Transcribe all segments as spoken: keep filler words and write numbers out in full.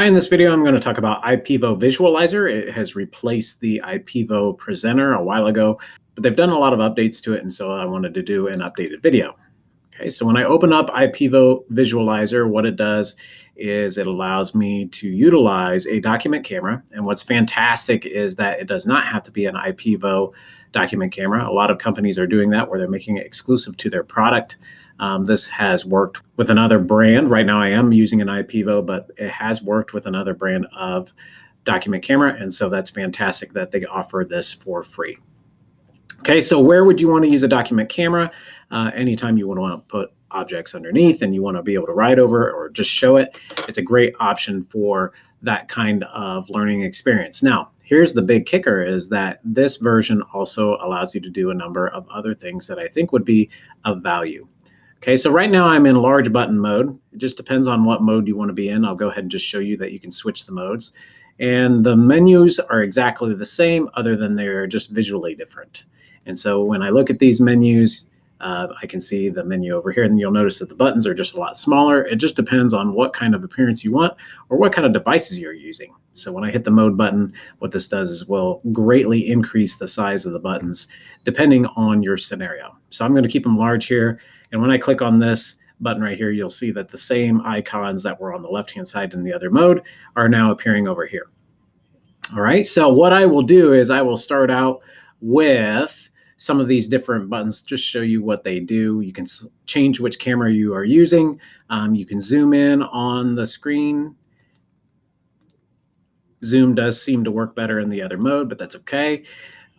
Hi, in this video, I'm going to talk about IPevo Visualizer. It has replaced the IPevo Presenter a while ago, but they've done a lot of updates to it, and so I wanted to do an updated video. Okay, so when I open up IPevo Visualizer, what it does is it allows me to utilize a document camera. And what's fantastic is that it does not have to be an IPevo document camera. A lot of companies are doing that where they're making it exclusive to their product. Um, this has worked with another brand. Right now I am using an IPevo, but it has worked with another brand of document camera. And so that's fantastic that they offer this for free. Okay, so where would you want to use a document camera? Uh, anytime you want to put objects underneath and you want to be able to write over or just show it, it's a great option for that kind of learning experience. Now, here's the big kicker is that this version also allows you to do a number of other things that I think would be of value. Okay, so right now I'm in large button mode. It just depends on what mode you want to be in. I'll go ahead and just show you that you can switch the modes. And the menus are exactly the same other than they're just visually different. And so when I look at these menus, uh, I can see the menu over here, and you'll notice that the buttons are just a lot smaller. It just depends on what kind of appearance you want or what kind of devices you're using. So when I hit the mode button, what this does is will greatly increase the size of the buttons depending on your scenario. So I'm going to keep them large here. And when I click on this button right here, you'll see that the same icons that were on the left-hand side in the other mode are now appearing over here. All right, so what I will do is I will start out with some of these different buttons, just show you what they do. You can change which camera you are using. Um, you can zoom in on the screen. Zoom does seem to work better in the other mode, but that's okay.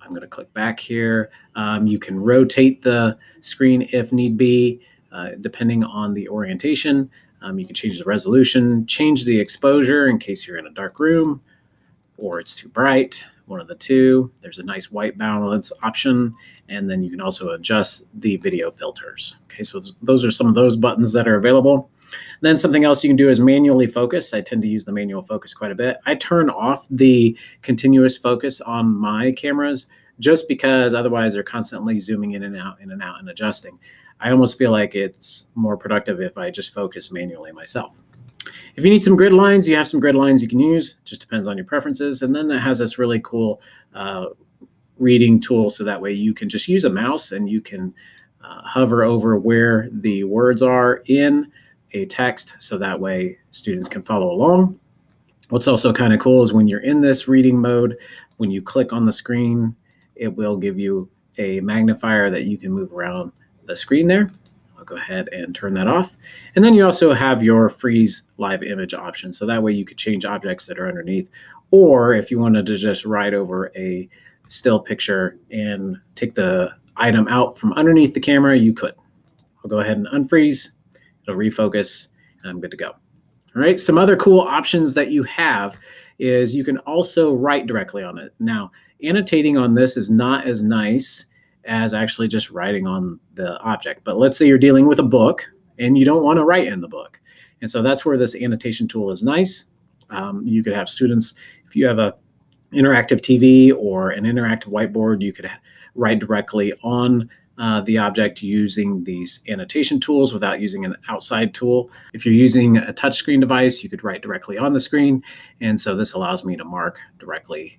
I'm going to click back here. Um, you can rotate the screen if need be, uh, depending on the orientation. Um, you can change the resolution, change the exposure in case you're in a dark room or it's too bright. One of the two. There's a nice white balance option, and then you can also adjust the video filters. Okay, so those are some of those buttons that are available. And then something else you can do is manually focus. I tend to use the manual focus quite a bit. I turn off the continuous focus on my cameras just because otherwise they're constantly zooming in and out, in and out, and adjusting. I almost feel like it's more productive if I just focus manually myself. If you need some grid lines, you have some grid lines you can use. Just depends on your preferences. And then that has this really cool uh, reading tool, so that way you can just use a mouse and you can uh, hover over where the words are in a text, so that way students can follow along. What's also kind of cool is when you're in this reading mode, when you click on the screen, it will give you a magnifier that you can move around the screen there. I'll go ahead and turn that off. And then you also have your freeze live image option. So that way you could change objects that are underneath, or if you wanted to just write over a still picture and take the item out from underneath the camera, you could. I'll go ahead and unfreeze. It'll refocus, and I'm good to go. All right, some other cool options that you have is you can also write directly on it. Now, annotating on this is not as nice as actually just writing on the object. But let's say you're dealing with a book and you don't want to write in the book. And so that's where this annotation tool is nice. Um, you could have students, if you have a interactive T V or an interactive whiteboard, you could write directly on uh, the object using these annotation tools without using an outside tool. If you're using a touchscreen device, you could write directly on the screen. And so this allows me to mark directly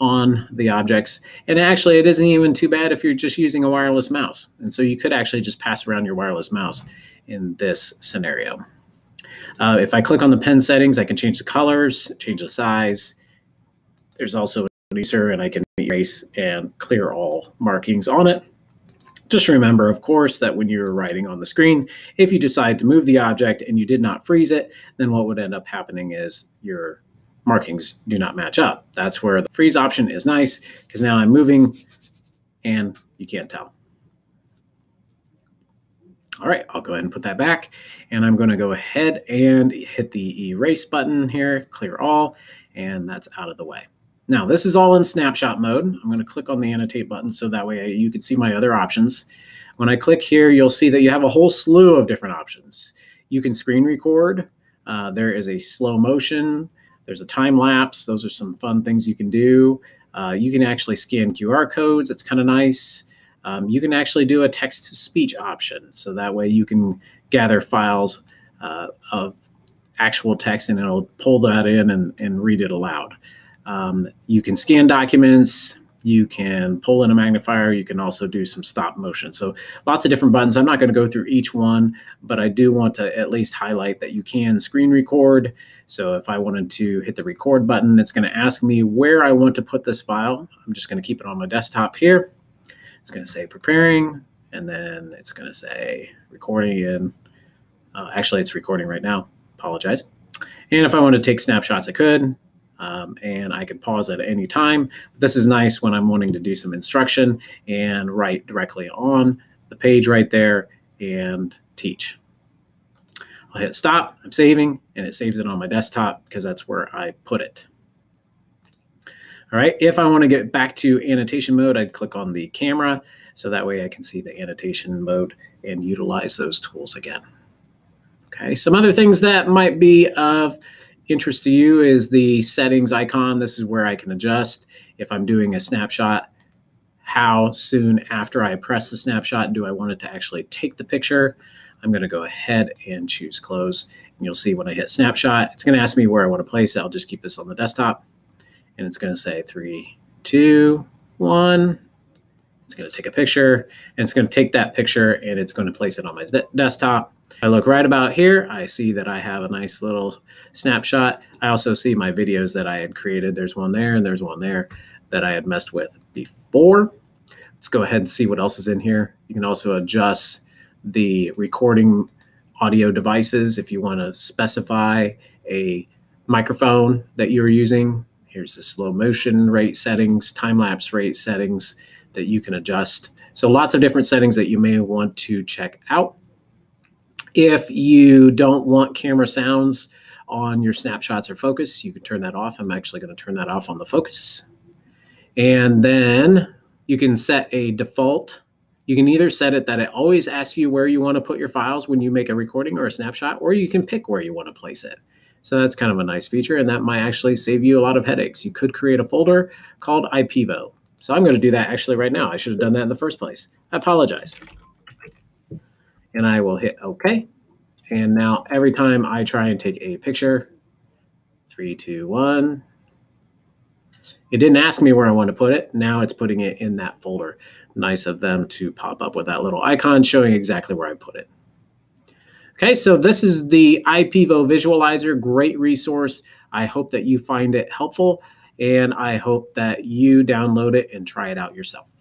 on the objects. And actually it isn't even too bad if you're just using a wireless mouse. And so you could actually just pass around your wireless mouse in this scenario. Uh, if I click on the pen settings, I can change the colors, change the size. There's also an eraser, and I can erase and clear all markings on it. Just remember, of course, that when you're writing on the screen, if you decide to move the object and you did not freeze it, then what would end up happening is your markings do not match up. That's where the freeze option is nice, because now I'm moving and you can't tell. All right, I'll go ahead and put that back, and I'm going to go ahead and hit the erase button here, clear all, and that's out of the way. Now this is all in snapshot mode. I'm going to click on the annotate button so that way you can see my other options. When I click here, you'll see that you have a whole slew of different options. You can screen record. Uh, there is a slow motion. There's a time lapse. Those are some fun things you can do. Uh, you can actually scan Q R codes. It's kind of nice. Um, you can actually do a text to speech option. So that way you can gather files uh, of actual text, and it'll pull that in and, and read it aloud. Um, you can scan documents, you can pull in a magnifier, you can also do some stop motion. So lots of different buttons. I'm not going to go through each one, but I do want to at least highlight that you can screen record. So if I wanted to hit the record button, it's going to ask me where I want to put this file. I'm just going to keep it on my desktop here. It's going to say preparing, and then it's going to say recording in. Uh, actually, it's recording right now. Apologize. And if I want to take snapshots, I could. Um, and I could pause at any time. This is nice when I'm wanting to do some instruction and write directly on the page right there and teach. I'll hit stop, I'm saving, and it saves it on my desktop because that's where I put it. All right, if I want to get back to annotation mode, I'd click on the camera, so that way I can see the annotation mode and utilize those tools again. Okay, some other things that might be of interest to you is the settings icon. This is where I can adjust if I'm doing a snapshot. How soon after I press the snapshot do I want it to actually take the picture? I'm going to go ahead and choose close, and you'll see when I hit snapshot, it's going to ask me where I want to place it. I'll just keep this on the desktop, and it's going to say three, two, one. It's going to take a picture, and it's going to take that picture, and it's going to place it on my desktop. I look right about here, I see that I have a nice little snapshot. I also see my videos that I had created. There's one there and there's one there that I had messed with before. Let's go ahead and see what else is in here. You can also adjust the recording audio devices if you want to specify a microphone that you're using. Here's the slow motion rate settings, time-lapse rate settings that you can adjust. So lots of different settings that you may want to check out. If you don't want camera sounds on your snapshots or focus, you can turn that off. I'm actually going to turn that off on the focus. And then you can set a default. You can either set it that it always asks you where you want to put your files when you make a recording or a snapshot, or you can pick where you want to place it. So that's kind of a nice feature, and that might actually save you a lot of headaches. You could create a folder called IPevo. So I'm going to do that actually right now. I should have done that in the first place. I apologize. And I will hit OK. And now every time I try and take a picture, three, two, one. It didn't ask me where I want to put it. Now it's putting it in that folder. Nice of them to pop up with that little icon showing exactly where I put it. Okay, so this is the IPevo Visualizer. Great resource. I hope that you find it helpful, and I hope that you download it and try it out yourself.